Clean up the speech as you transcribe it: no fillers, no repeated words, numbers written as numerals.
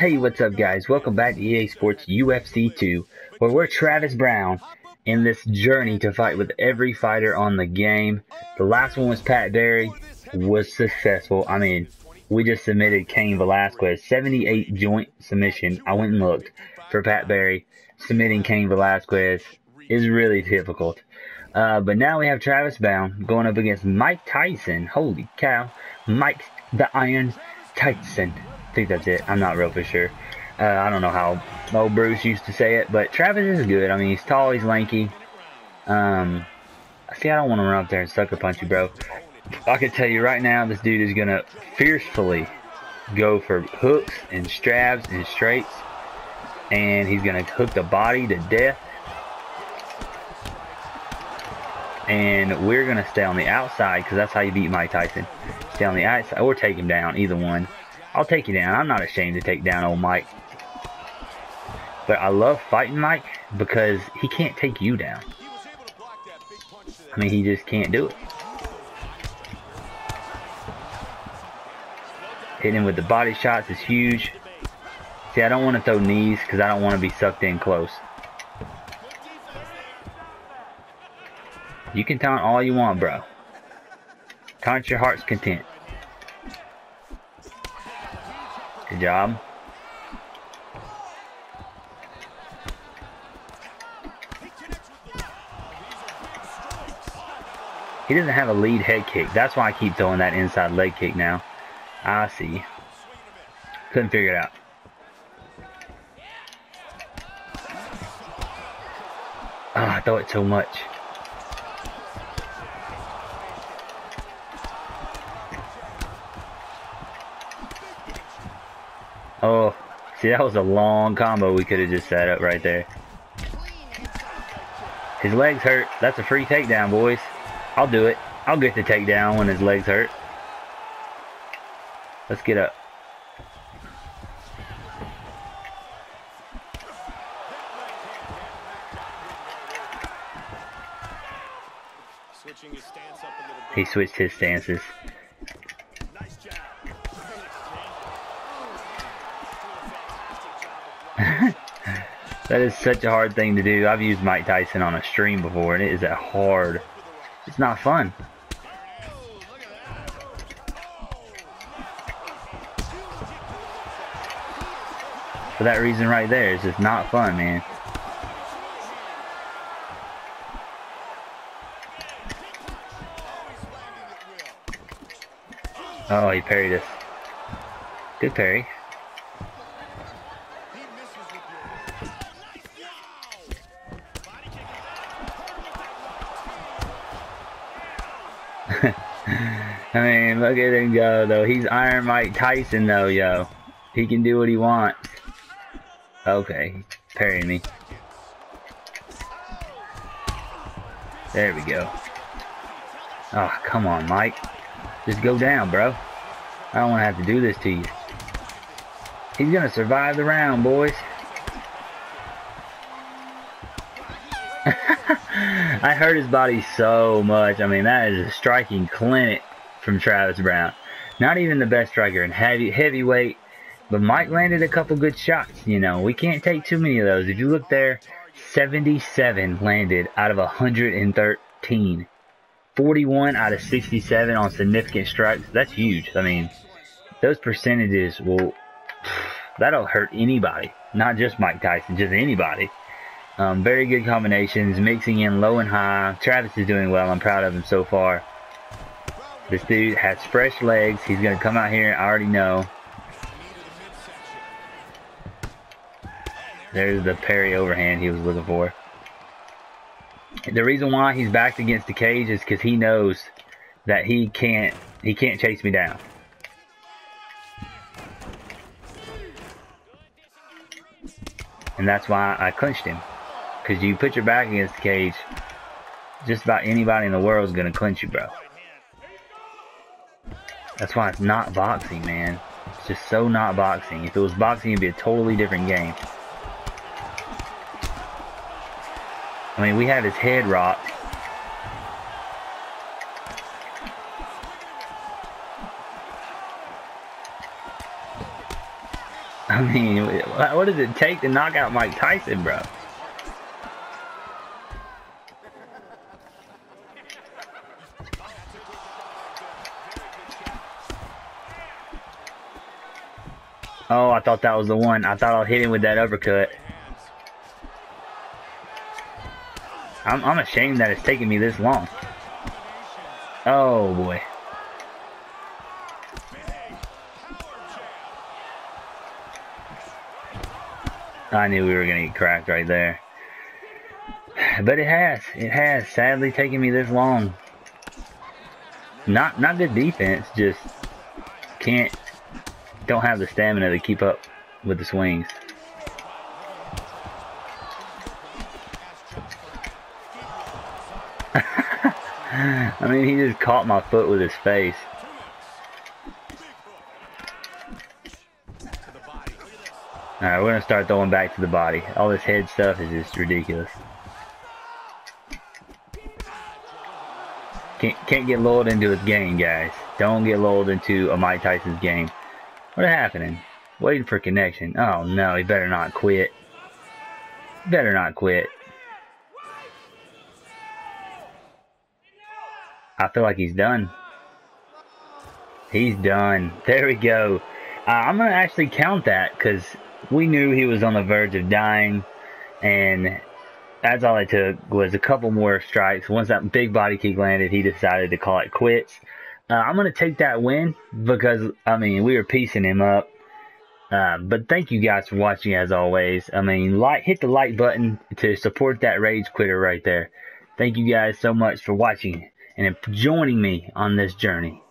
Hey, what's up, guys? Welcome back to EA Sports UFC 2, where we're Travis Browne in this journey to fight with every fighter on the game. The last one was Pat Barry, was successful. I mean, we just submitted Cain Velasquez, 78 joint submission. I went and looked for Pat Barry. Submitting Cain Velasquez is really difficult. But now we have Travis Browne going up against Mike Tyson. Holy cow. Mike the Iron Tyson. I think that's it. I'm not real for sure. I don't know how old Bruce used to say it, but Travis is good. I mean, he's tall, he's lanky. See, I don't want to run up there and sucker punch you, bro. I can tell you right now, this dude is going to fiercely go for hooks and straps and straights. And he's going to hook the body to death. And we're going to stay on the outside, because that's how you beat Mike Tyson. Stay on the outside or take him down, either one. I'll take you down. I'm not ashamed to take down old Mike. But I love fighting Mike because he can't take you down. I mean, he just can't do it. Hitting him with the body shots is huge. See, I don't want to throw knees because I don't want to be sucked in close. You can taunt all you want, bro. Taunt your heart's content. Good job. He doesn't have a lead head kick. That's why I keep throwing that inside leg kick now. I see. Couldn't figure it out. Oh, I throw it so much. Oh, see, that was a long combo we could have just set up right there. His legs hurt. That's a free takedown, boys. I'll do it. I'll get the takedown when his legs hurt. Let's get up. He switched his stances. That is such a hard thing to do. I've used Mike Tyson on a stream before, and it is a hard. It's not fun. For that reason right there, it's just not fun, man. Oh, he parried us. Good parry. I mean, look at him go, though. He's Iron Mike Tyson, though, yo. He can do what he wants. Okay, he's parrying me. There we go. Oh, come on, Mike. Just go down, bro. I don't want to have to do this to you. He's going to survive the round, boys. I hurt his body so much. I mean, that is a striking clinic from Travis Browne. Not even the best striker in heavyweight, but Mike landed a couple good shots. You know, we can't take too many of those. If you look there, 77 landed out of 113. 41 out of 67 on significant strikes. That's huge. I mean, those percentages will, that'll hurt anybody. Not just Mike Tyson, just anybody. Very good combinations, mixing in low and high. Travis is doing well. I'm proud of him so far. This dude has fresh legs. He's going to come out here. I already know. There's the parry overhand he was looking for. The reason why he's backed against the cage is because he knows that he can't chase me down. And that's why I clinched him. Because you put your back against the cage, just about anybody in the world is going to clinch you, bro. That's why it's not boxing, man. It's just so not boxing. If it was boxing, it'd be a totally different game. I mean, we had his head rocked. I mean, what does it take to knock out Mike Tyson, bro? Oh, I thought that was the one. I thought I'll hit him with that uppercut. I'm ashamed that it's taking me this long. Oh, boy. I knew we were going to get cracked right there. But it has sadly taken me this long. Not good defense, just don't have the stamina to keep up with the swings. I mean, he just caught my foot with his face. Alright, we're going to start throwing back to the body. All this head stuff is just ridiculous. Can't get lulled into his game, guys. Don't get lulled into a Mike Tyson's game. What's happening? Waiting for connection. Oh no, he better not quit. Better not quit. I feel like he's done. He's done. There we go. I'm going to actually count that because we knew he was on the verge of dying, and that's all it took was a couple more strikes. Once that big body kick landed, he decided to call it quits. I'm going to take that win because, I mean, we were piecing him up. But thank you guys for watching, as always. I mean, hit the like button to support that rage quitter right there. Thank you guys so much for watching and joining me on this journey.